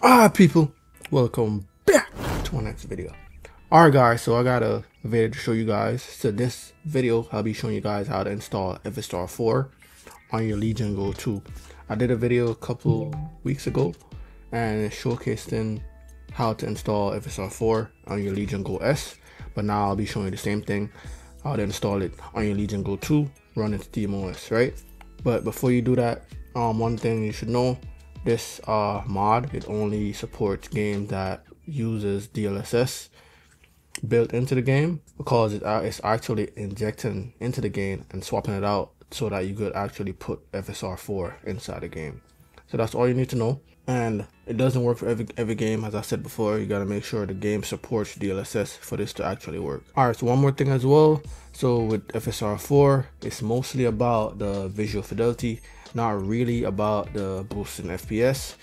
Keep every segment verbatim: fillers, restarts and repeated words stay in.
Ah, people, welcome back to my next video. Alright guys, so I got a video to show you guys. So this video, I'll be showing you guys how to install F S R four on your Legion Go two. I did a video a couple weeks ago and showcasing how to install F S R four on your Legion Go S. But now I'll be showing you the same thing, how to install it on your Legion Go two running SteamOS, right? But before you do that, um, one thing you should know, this uh, mod, it only supports games that uses D L S S built into the game, because it, uh, it's actually injecting into the game and swapping it out so that you could actually put F S R four inside the game. So that's all you need to know. And it doesn't work for every, every game. As I said before, you gotta make sure the game supports D L S S for this to actually work. All right, so one more thing as well. So with F S R four, it's mostly about the visual fidelity, not really about the boost in F P S.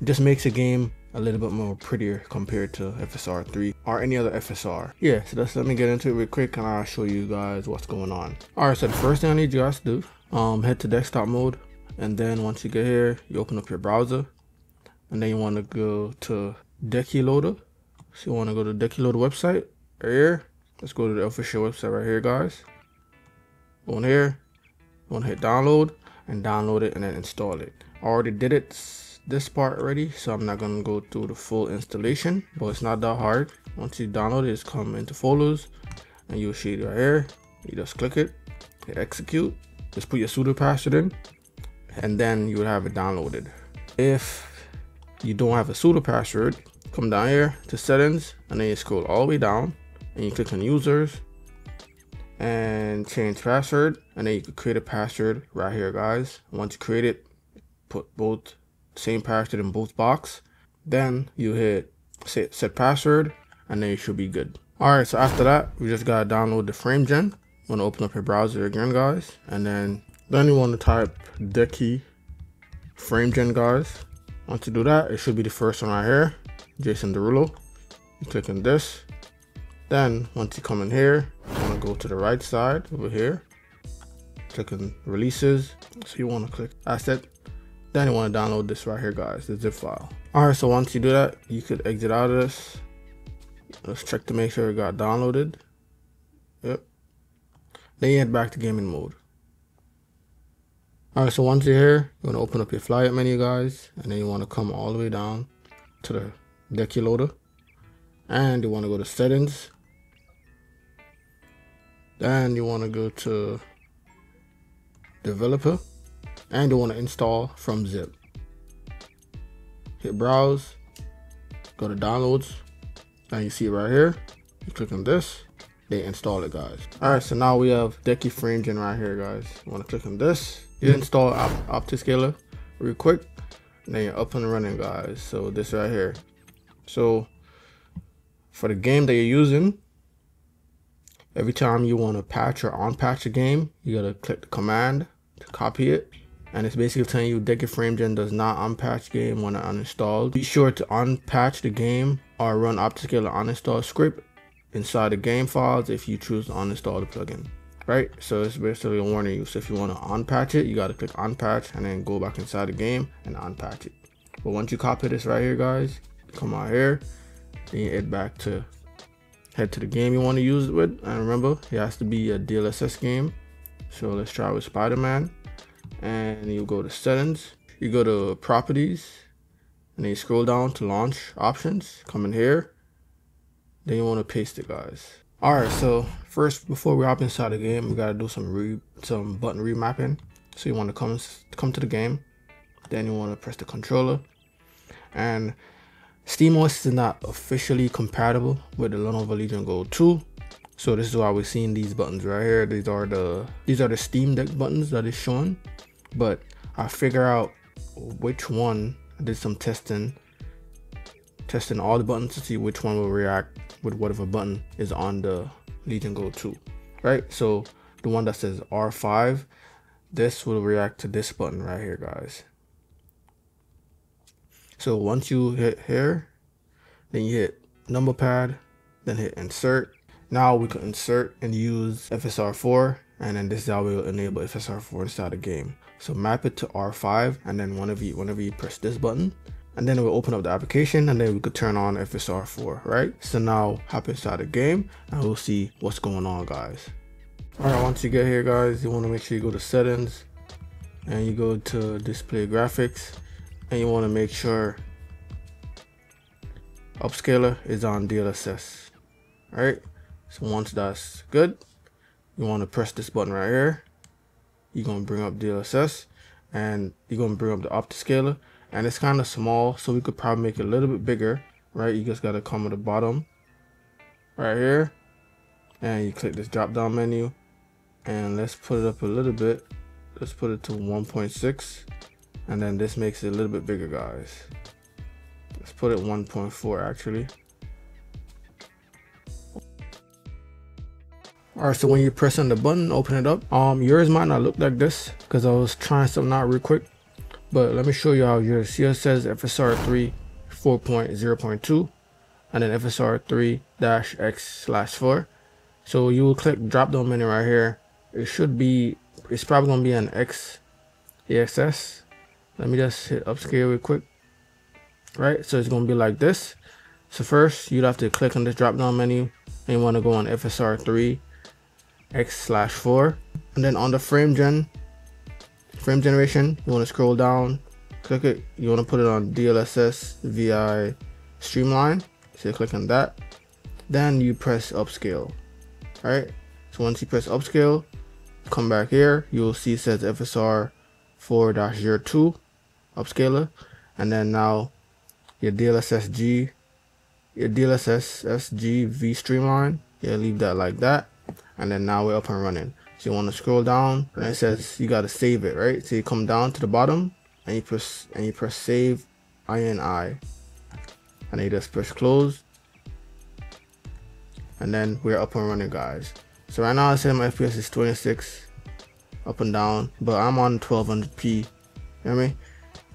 It just makes a game a little bit more prettier compared to F S R three or any other F S R. Yeah, so let's let me get into it real quick and I'll show you guys what's going on. All right, so the first thing I need you guys to do, um, head to desktop mode. And then once you get here, you open up your browser. And then you want to go to Decky Loader. So you want to go to Decky Loader website right here. Let's go to the official website right here, guys. Go in here. You want to hit download and download it and then install it. I already did it this part already, so I'm not going to go through the full installation. But it's not that hard. Once you download it, it's come into folders. And you'll see it right here. You just click it. Hit execute. Just put your sudo password in. And then you would have it downloaded. If you don't have a sudo password, come down here to settings and then you scroll all the way down and you click on users and change password, and then you could create a password right here, guys. Once you create it, put both same password in both box, then you hit set, set password and then you should be good. All right, so after that, we just gotta download the Frame Gen. You want to open up your browser again, guys, and then then you want to type Decky Frame Gen, guys. Once you do that, it should be the first one right here, Jason Derulo. You click on this. Then once you come in here, you want to go to the right side over here. Click on releases. So you want to click asset. Then you want to download this right here, guys, the zip file. All right, so once you do that, you could exit out of this. Let's check to make sure it got downloaded. Yep. Then you head back to gaming mode. All right, so once you're here, you want to open up your flyout menu, guys, and then you want to come all the way down to the Decky Loader, and you want to go to settings. Then you want to go to developer, and you want to install from zip. Hit browse, go to downloads, and you see it right here. You click on this, they install it, guys. All right, so now we have Decky Frame Gen right here, guys. You want to click on this. You install OptiScaler real quick, and then you're up and running, guys. So this right here. So for the game that you're using, every time you want to patch or unpatch a game, you gotta click the command to copy it, and it's basically telling you Decky Frame Gen does not unpatch game when uninstalled. Be sure to unpatch the game or run OptiScaler uninstall script inside the game files if you choose to uninstall the plugin. Right, so it's basically warning you. So if you want to unpatch it, you got to click unpatch and then go back inside the game and unpatch it. But once you copy this right here, guys, come out here, then you head back to head to the game you want to use it with. And remember, it has to be a D L S S game. So let's try with Spider-Man, and you go to settings, you go to properties, and then you scroll down to launch options. Come in here, then you want to paste it, guys. All right, so first, before we hop inside the game, we gotta do some re some button remapping. So you want to come come to the game, then you want to press the controller. And SteamOS is not officially compatible with the Lenovo Legion Go two, so this is why we're seeing these buttons right here. These are the these are the Steam Deck buttons that is shown. But I figure out which one. I did some testing, testing all the buttons to see which one will react with whatever button is on the Legion Go two, right? So the one that says R five, this will react to this button right here, guys. So once you hit here, then you hit number pad, then hit insert. Now we can insert and use F S R four, and then this is how we will enable F S R four inside the game. So map it to R five, and then whenever you, whenever you press this button, and then it will open up the application, and then we could turn on F S R four, right? So now hop inside the game and we'll see what's going on, guys. All right, once you get here, guys, you want to make sure you go to settings and you go to display graphics, and you want to make sure upscaler is on D L S S. All right, so once that's good, you want to press this button right here. You're going to bring up D L S S, and you're going to bring up the OptiScaler, and it's kind of small, so we could probably make it a little bit bigger, right? You just got to come to the bottom right here, and you click this drop down menu, and let's put it up a little bit. Let's put it to one point six, and then this makes it a little bit bigger, guys. Let's put it one point four actually. All right, so when you press on the button, open it up. Um, yours might not look like this because I was trying something out real quick, but let me show you how yours. See, it says F S R three four point zero point two and then F S R three X four. So you will click drop down menu right here. It should be, it's probably gonna be an X E S S. Let me just hit upscale real quick. Right, so it's gonna be like this. So first you'd have to click on this drop down menu, and you want to go on F S R three X four, and then on the frame gen frame generation, you want to scroll down, click it, you want to put it on D L S S V I streamline, so you click on that, then you press upscale. All right, so once you press upscale, come back here, you'll see it says F S R four point zero two upscaler, and then now your D L S S G V Streamline, yeah, leave that like that, and then now we're up and running. So you want to scroll down, and it says you got to save it, right? So you come down to the bottom and you press and you press save I N I, and you just press close, and then we're up and running, guys. So right now I said my F P S is twenty-six up and down, but I'm on twelve hundred p, you know what I mean?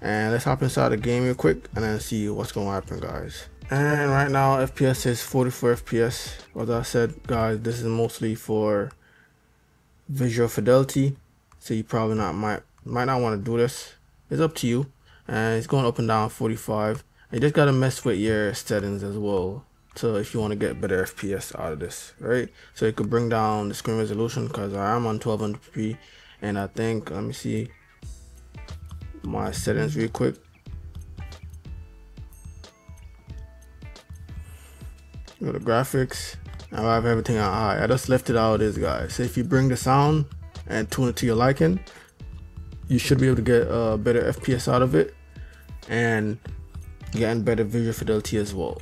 And let's hop inside the game real quick and then see what's gonna happen, guys. And right now F P S is forty-four F P S. As I said, guys, this is mostly for visual fidelity, so you probably not might might not want to do this. It's up to you. And it's going up and down forty-five. And you just gotta mess with your settings as well, so if you want to get better F P S out of this, right? So you could bring down the screen resolution, because I am on twelve hundred p, and I think, let me see my settings real quick. Go to graphics, and I have everything on high. I just left it how it is, guys. So if you bring the sound and tune it to your liking, you should be able to get a better F P S out of it, and getting better visual fidelity as well.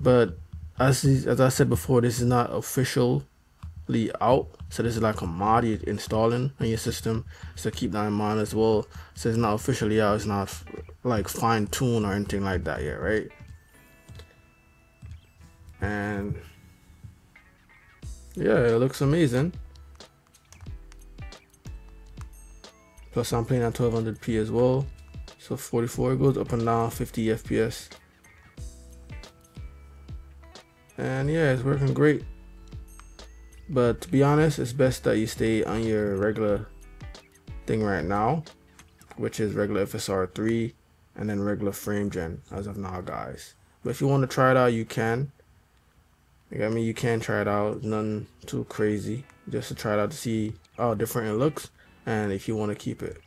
But as as I said before, this is not official out, so this is like a mod you're installing on your system, so keep that in mind as well. So it's not officially out, it's not like fine-tuned or anything like that yet, right? And yeah, it looks amazing. Plus I'm playing at twelve hundred p as well, so forty-four, it goes up and down fifty F P S, and yeah, it's working great. But to be honest, it's best that you stay on your regular thing right now, which is regular F S R three and then regular frame gen as of now, guys. But if you want to try it out, you can. You know what I mean, you can try it out, nothing too crazy, just to try it out to see how different it looks and if you want to keep it.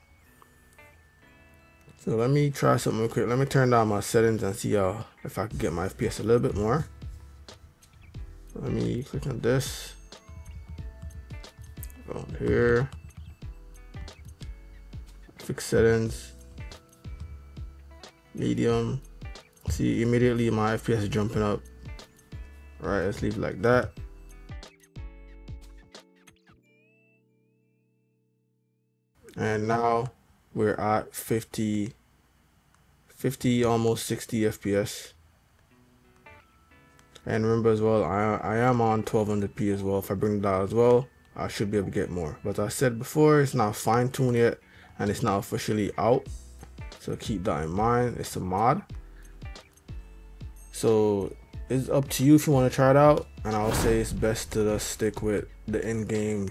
So let me try something real quick. Let me turn down my settings and see uh, if I can get my F P S a little bit more. Let me click on this. Go here, fix settings, medium. See, immediately my F P S is jumping up. All right, let's leave it like that. And now we're at fifty, fifty, almost sixty F P S. And remember as well, I, I am on twelve hundred p as well. If I bring that as well, I should be able to get more. But as I said before, it's not fine-tuned yet, and it's not officially out, so keep that in mind. It's a mod, so it's up to you if you want to try it out. And I'll say it's best to just stick with the in-game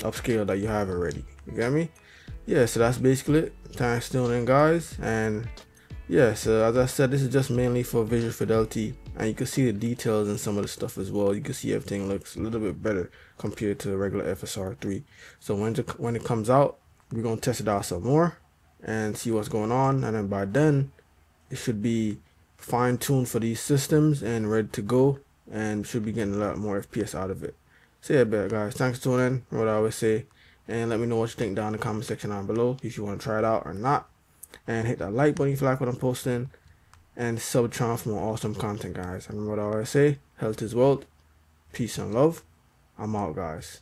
upscale that you have already, you get me? yeah, so that's basically it. Thanks for tuning in, guys, and yeah, so as I said, this is just mainly for visual fidelity, and you can see the details and some of the stuff as well. You can see everything looks a little bit better compared to the regular F S R three. So when it, when it comes out, we're gonna test it out some more and see what's going on, and then by then it should be fine-tuned for these systems and ready to go, and should be getting a lot more F P S out of it. So yeah, guys, thanks for tuning in, what I always say, and let me know what you think down in the comment section down below if you want to try it out or not, and hit that like button if you like what I'm posting, and sub the channel for more awesome content, guys. And what I always say, health is wealth, peace and love. I'm out, guys.